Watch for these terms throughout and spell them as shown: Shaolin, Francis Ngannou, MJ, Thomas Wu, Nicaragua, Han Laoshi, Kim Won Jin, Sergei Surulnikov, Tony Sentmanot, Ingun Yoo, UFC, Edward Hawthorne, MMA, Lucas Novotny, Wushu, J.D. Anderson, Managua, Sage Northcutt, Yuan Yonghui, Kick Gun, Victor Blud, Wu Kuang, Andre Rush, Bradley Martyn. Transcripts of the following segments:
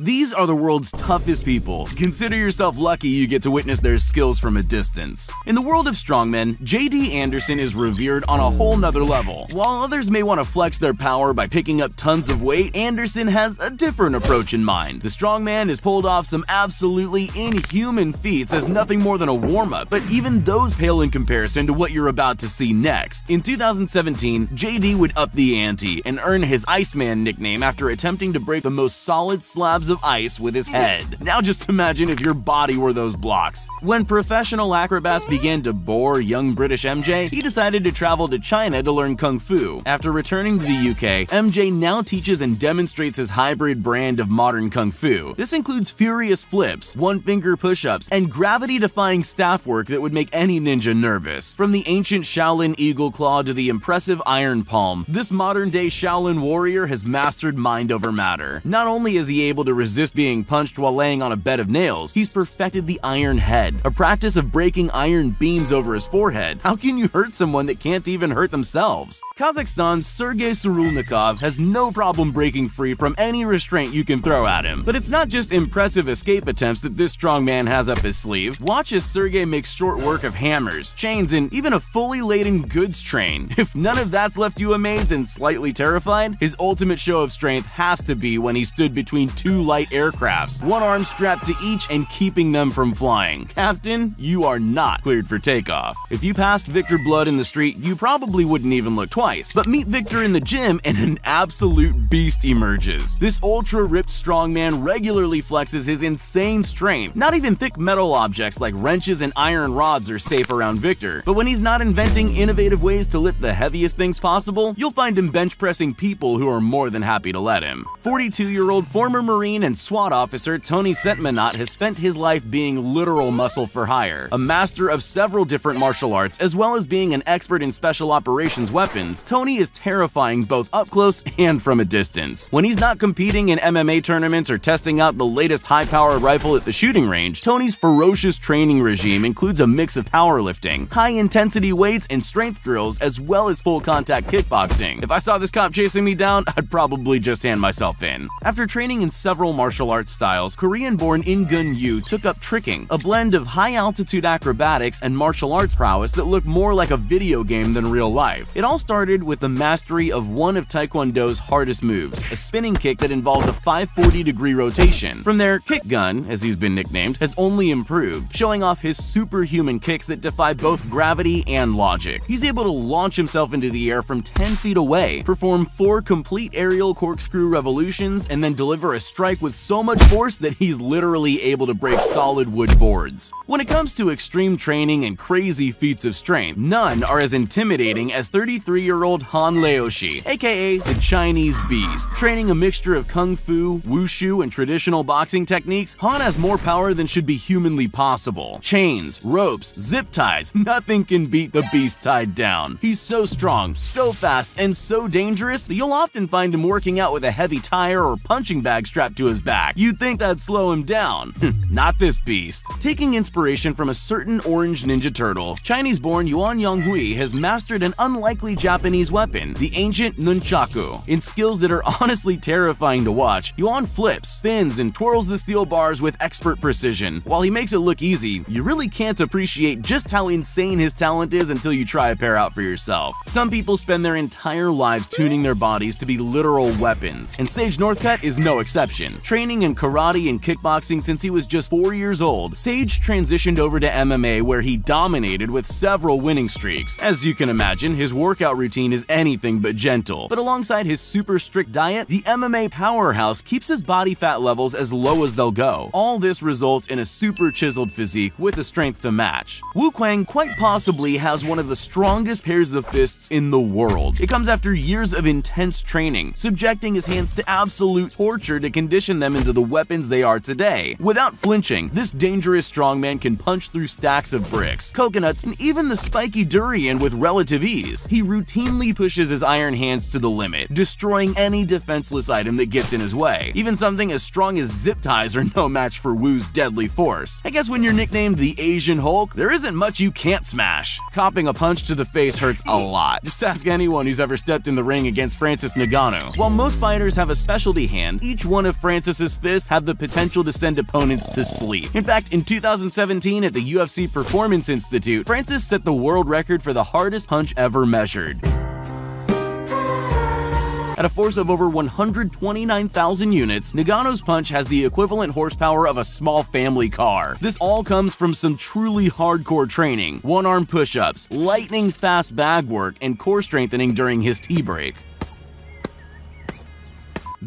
These are the world's toughest people. Consider yourself lucky you get to witness their skills from a distance. In the world of strongmen, J.D. Anderson is revered on a whole nother level. While others may want to flex their power by picking up tons of weight, Anderson has a different approach in mind. The strongman has pulled off some absolutely inhuman feats as nothing more than a warm-up, but even those pale in comparison to what you're about to see next. In 2017, J.D. would up the ante and earn his Iceman nickname after attempting to break the most solid slabs of ice with his head. Now just imagine if your body were those blocks. When professional acrobats began to bore young British MJ, he decided to travel to China to learn Kung Fu. After returning to the UK, MJ now teaches and demonstrates his hybrid brand of modern Kung Fu. This includes furious flips, one-finger push-ups, and gravity-defying staff work that would make any ninja nervous. From the ancient Shaolin Eagle Claw to the impressive Iron Palm, this modern-day Shaolin warrior has mastered mind over matter. Not only is he able to resist being punched while laying on a bed of nails, he's perfected the iron head, a practice of breaking iron beams over his forehead. How can you hurt someone that can't even hurt themselves? Kazakhstan's Sergei Surulnikov has no problem breaking free from any restraint you can throw at him. But it's not just impressive escape attempts that this strong man has up his sleeve. Watch as Sergei makes short work of hammers, chains, and even a fully laden goods train. If none of that's left you amazed and slightly terrified, his ultimate show of strength has to be when he stood between two light aircrafts, one arm strapped to each and keeping them from flying. Captain, you are not cleared for takeoff. If you passed Victor Blud in the street, you probably wouldn't even look twice, but meet Victor in the gym and an absolute beast emerges. This ultra-ripped strongman regularly flexes his insane strength. Not even thick metal objects like wrenches and iron rods are safe around Victor, but when he's not inventing innovative ways to lift the heaviest things possible, you'll find him bench-pressing people who are more than happy to let him. 42-year-old former Marine and SWAT officer Tony Sentmanot has spent his life being literal muscle for hire, a master of several different martial arts as well as being an expert in special operations weapons. Tony is terrifying both up close and from a distance. When he's not competing in MMA tournaments or testing out the latest high-power rifle at the shooting range, Tony's ferocious training regime includes a mix of powerlifting, high-intensity weights, and strength drills as well as full-contact kickboxing. If I saw this cop chasing me down, I'd probably just hand myself in. After training in several martial arts styles, Korean-born Ingun Yoo took up tricking, a blend of high-altitude acrobatics and martial arts prowess that looked more like a video game than real life. It all started with the mastery of one of Taekwondo's hardest moves, a spinning kick that involves a 540-degree rotation. From there, Kick Gun, as he's been nicknamed, has only improved, showing off his superhuman kicks that defy both gravity and logic. He's able to launch himself into the air from 10 feet away, perform 4 complete aerial corkscrew revolutions, and then deliver a strike with so much force that he's literally able to break solid wood boards. When it comes to extreme training and crazy feats of strength, none are as intimidating as 33-year-old Han Laoshi, aka the Chinese Beast. Training a mixture of Kung Fu, Wushu, and traditional boxing techniques, Han has more power than should be humanly possible. Chains, ropes, zip ties, nothing can beat the Beast tied down. He's so strong, so fast, and so dangerous that you'll often find him working out with a heavy tire or punching bag strapped to his back. You'd think that'd slow him down. Not this beast. Taking inspiration from a certain orange ninja turtle, Chinese-born Yuan Yonghui has mastered an unlikely Japanese weapon, the ancient nunchaku. In skills that are honestly terrifying to watch, Yuan flips, spins, and twirls the steel bars with expert precision. While he makes it look easy, you really can't appreciate just how insane his talent is until you try a pair out for yourself. Some people spend their entire lives tuning their bodies to be literal weapons, and Sage Northcutt is no exception. Training in karate and kickboxing since he was just 4 years old, Sage transitioned over to MMA where he dominated with several winning streaks. As you can imagine, his workout routine is anything but gentle, but alongside his super strict diet, the MMA powerhouse keeps his body fat levels as low as they'll go. All this results in a super chiseled physique with the strength to match. Wu Kuang quite possibly has one of the strongest pairs of fists in the world. It comes after years of intense training, subjecting his hands to absolute torture to condition them into the weapons they are today. Without flinching, this dangerous strongman can punch through stacks of bricks, coconuts, and even the spiky durian with relative ease. He routinely pushes his iron hands to the limit, destroying any defenseless item that gets in his way. Even something as strong as zip ties are no match for Wu's deadly force. I guess when you're nicknamed the Asian Hulk, there isn't much you can't smash. Copping a punch to the face hurts a lot. Just ask anyone who's ever stepped in the ring against Francis Ngannou. While most fighters have a specialty hand, each one of Francis Francis's fists have the potential to send opponents to sleep. In fact, in 2017 at the UFC Performance Institute, Francis set the world record for the hardest punch ever measured, at a force of over 129,000 units, Nganou's punch has the equivalent horsepower of a small family car. This all comes from some truly hardcore training, one-arm push-ups, lightning-fast bag work, and core strengthening during his tea break.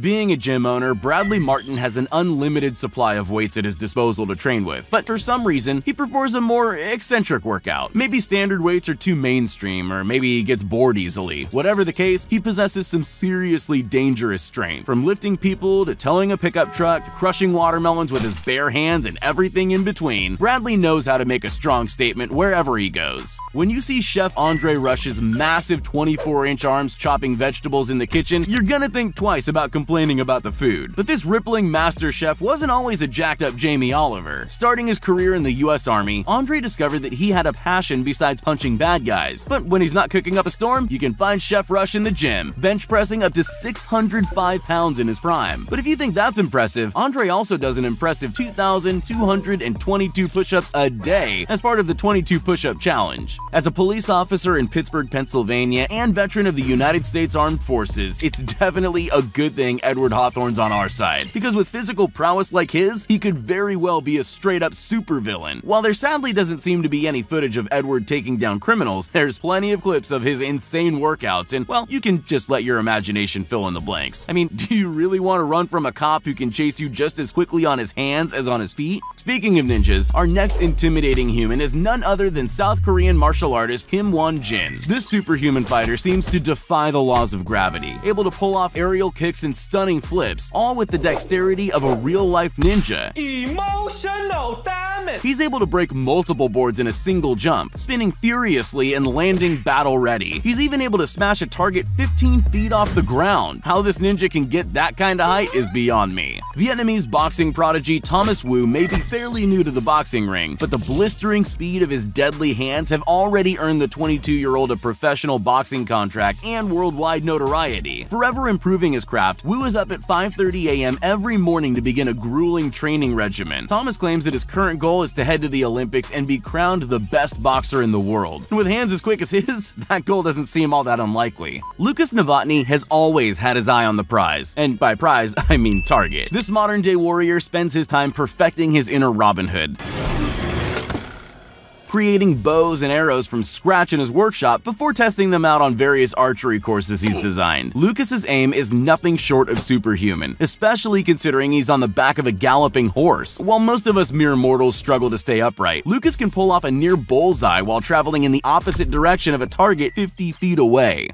Being a gym owner, Bradley Martyn has an unlimited supply of weights at his disposal to train with, but for some reason, he prefers a more eccentric workout. Maybe standard weights are too mainstream, or maybe he gets bored easily. Whatever the case, he possesses some seriously dangerous strength, from lifting people to towing a pickup truck to crushing watermelons with his bare hands and everything in between. Bradley knows how to make a strong statement wherever he goes. When you see Chef Andre Rush's massive 24-inch arms chopping vegetables in the kitchen, you're gonna think twice about complaining about the food. But this rippling master chef wasn't always a jacked-up Jamie Oliver. Starting his career in the US Army, Andre discovered that he had a passion besides punching bad guys. But when he's not cooking up a storm, you can find Chef Rush in the gym, bench pressing up to 605 pounds in his prime. But if you think that's impressive, Andre also does an impressive 2,222 push-ups a day as part of the 22 push-up challenge. As a police officer in Pittsburgh, Pennsylvania, and veteran of the United States Armed Forces, it's definitely a good thing Edward Hawthorne's on our side, because with physical prowess like his, he could very well be a straight-up supervillain. While there sadly doesn't seem to be any footage of Edward taking down criminals, there's plenty of clips of his insane workouts, and, well, you can just let your imagination fill in the blanks. I mean, do you really want to run from a cop who can chase you just as quickly on his hands as on his feet? Speaking of ninjas, our next intimidating human is none other than South Korean martial artist Kim Won Jin. This superhuman fighter seems to defy the laws of gravity, able to pull off aerial kicks and stunning flips, all with the dexterity of a real-life ninja. Emotional damage! He's able to break multiple boards in a single jump, spinning furiously and landing battle-ready. He's even able to smash a target 15 feet off the ground. How this ninja can get that kind of height is beyond me. Vietnamese boxing prodigy Thomas Wu may be fairly new to the boxing ring, but the blistering speed of his deadly hands have already earned the 22-year-old a professional boxing contract and worldwide notoriety. Forever improving his craft, Wu is up at 5:30 a.m. every morning to begin a grueling training regimen. Thomas claims that his current goal is to head to the Olympics and be crowned the best boxer in the world. And with hands as quick as his, that goal doesn't seem all that unlikely. Lucas Novotny has always had his eye on the prize, and by prize, I mean target. This modern-day warrior spends his time perfecting his inner Robin Hood, creating bows and arrows from scratch in his workshop before testing them out on various archery courses he's designed. Lucas's aim is nothing short of superhuman, especially considering he's on the back of a galloping horse. While most of us mere mortals struggle to stay upright, Lucas can pull off a near bullseye while traveling in the opposite direction of a target 50 feet away.